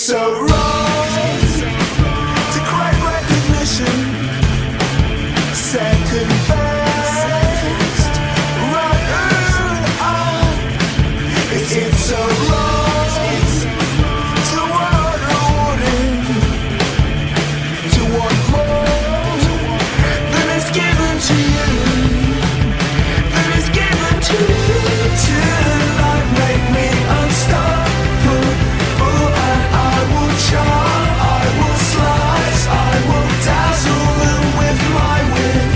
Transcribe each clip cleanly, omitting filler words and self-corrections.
It's so wrong to crave recognition, second best, right on. It's so wrong to want a warning, to want more than is given to you, than is given to you. Till life made me unstoppable, and I will charm, I will slice, I will dazzle them with my wit.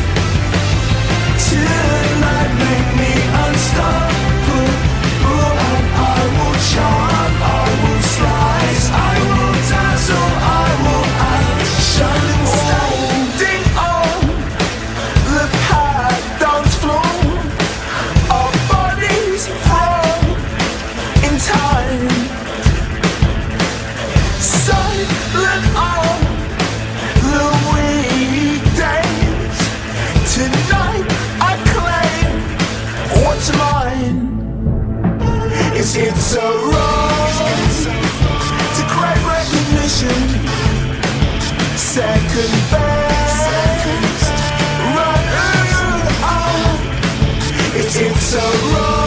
Till night make me unstoppable, and I will charm, I will slice, I will dazzle, I will outshine. Standing on the path dance floor, our bodies fall in time. Silent on the weekdays, tonight I claim what's mine. It's so wrong to crave recognition, second best, right on. It's so wrong.